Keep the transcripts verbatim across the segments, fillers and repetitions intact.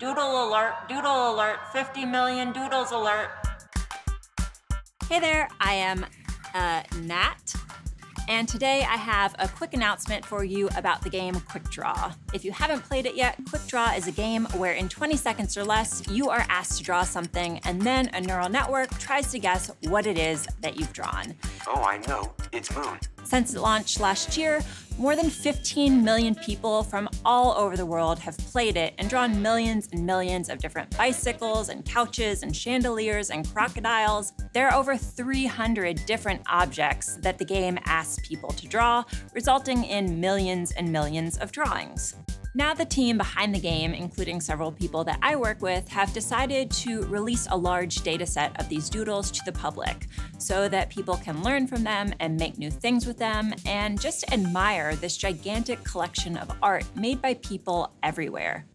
Doodle alert, doodle alert, fifty million doodles alert. Hey there, I am uh, Nat, and today I have a quick announcement for you about the game Quick Draw. If you haven't played it yet, Quick Draw is a game where in twenty seconds or less, you are asked to draw something, and then a neural network tries to guess what it is that you've drawn. Oh, I know, it's moon. Since it launched last year, more than fifteen million people from all over the world have played it and drawn millions and millions of different bicycles and couches and chandeliers and crocodiles. There are over three hundred different objects that the game asks people to draw, resulting in millions and millions of drawings. Now the team behind the game, including several people that I work with, have decided to release a large data set of these doodles to the public so that people can learn from them and make new things with them and just admire this gigantic collection of art made by people everywhere.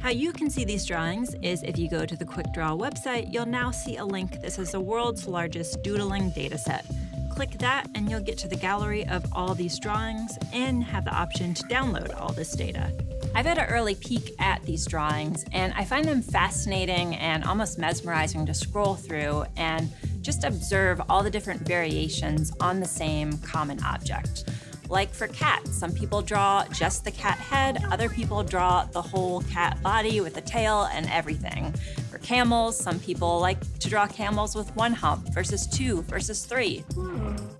How you can see these drawings is if you go to the Quick Draw website, you'll now see a link that says the world's largest doodling data set. Click that and you'll get to the gallery of all these drawings and have the option to download all this data. I've had an early peek at these drawings and I find them fascinating and almost mesmerizing to scroll through and just observe all the different variations on the same common object. Like for cats, some people draw just the cat head, other people draw the whole cat body with the tail and everything. For camels, some people like to draw camels with one hump versus two versus three.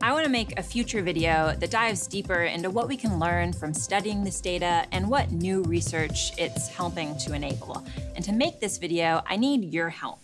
I want to make a future video that dives deeper into what we can learn from studying this data and what new research it's helping to enable. And to make this video, I need your help.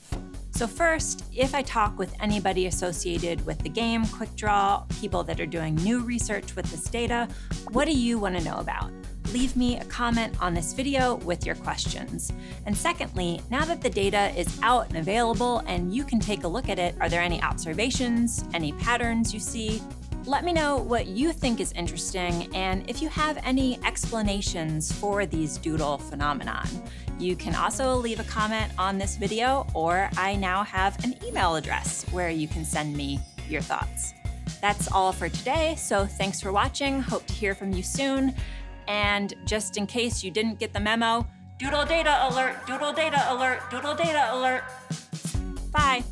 So first, if I talk with anybody associated with the game Quick Draw, people that are doing new research with this data, what do you want to know about? Leave me a comment on this video with your questions. And secondly, now that the data is out and available and you can take a look at it, are there any observations, any patterns you see? Let me know what you think is interesting and if you have any explanations for these doodle phenomenon. You can also leave a comment on this video, or I now have an email address where you can send me your thoughts. That's all for today, so thanks for watching. Hope to hear from you soon. And just in case you didn't get the memo, doodle data alert, doodle data alert, doodle data alert. Bye.